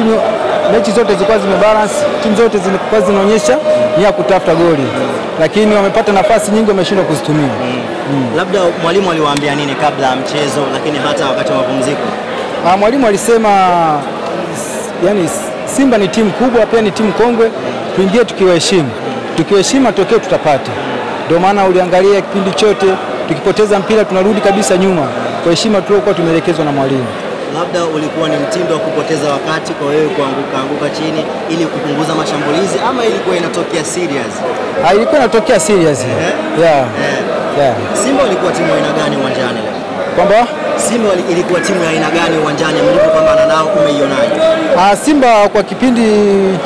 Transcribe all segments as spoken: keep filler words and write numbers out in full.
timu mechi zote zilikuwa zimebalance, timu zote zilikuwa zinaonyesha nia kutafuta goli, lakini wamepata nafasi nyingi wameshindwa kuzitumia. Mm. Mm. Labda mwalimu aliwaambia nini kabla ya mchezo, lakini hata wakati wa mapumziko? Ah, mwalimu alisema yani Simba ni timu kubwa, pia ni timu kongwe, tuingie tukiwaheshimu. Tukiwaheshimu matokeo tutapata. Ndio maana uliangalia kipindi chote tukipoteza mpira tunarudi kabisa nyuma kwa heshima tuliokuwa tumeelekezwa na mwalimu. Labda ulikuwa ni mtindo wa kupoteza wakati kwa wewe kuanguka anguka chini ili kupunguza mashambulizi, ama ilikuwa inatokea serious? Ha, ilikuwa inatokea serious. Eh? Yeah. Eh. Yeah. Simba ilikuwa timu aina gani uwanjani leo? Kwamba Simba ilikuwa timu ya aina gani uwanjani mlipopambana nao, umeionaje? Ah, Simba kwa kipindi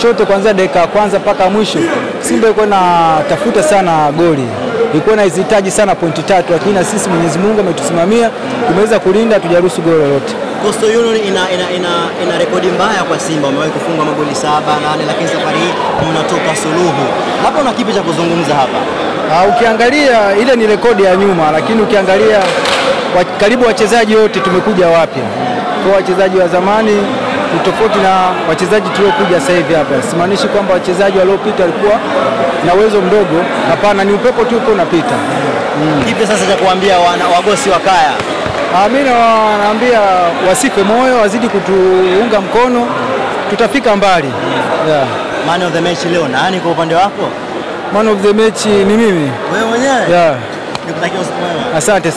chote kuanzia dakika ya kwanza mpaka mwisho Simba ilikuwa inatafuta sana goli. Ilikuwa inahitaji sana pointi tatu, lakini sisi Mwenyezi Mungu ametusimamia, tumeweza kulinda tujaruhusu goli lolote. Coastal Union ina ina ina, ina rekodi mbaya kwa Simba, wamewahi kufunga magoli saba nane, lakini safari hii mnatoka suluhu. Hapo una kipi cha kuzungumza hapa? Ah, ukiangalia ile ni rekodi ya nyuma, lakini ukiangalia wa, karibu wachezaji wote tumekuja wapya. Kwa wachezaji wa zamani ni tofauti na wachezaji tuliokuja sasa hivi hapa. Simaanishi kwamba wachezaji waliopita walikuwa na uwezo mdogo, hapana, ni upepo tu uko unapita. Mm. Kipi sasa cha kuambia wana wagosi wa kaya? Ah, mimi naambia wasife moyo, wazidi kutuunga mkono, tutafika mbali. Yeah. Man of the match leo nani kwa upande wako? Man of the match ni mimi. Wewe mwenyewe? Yeah. Nikutakia usiku mwema. Asante.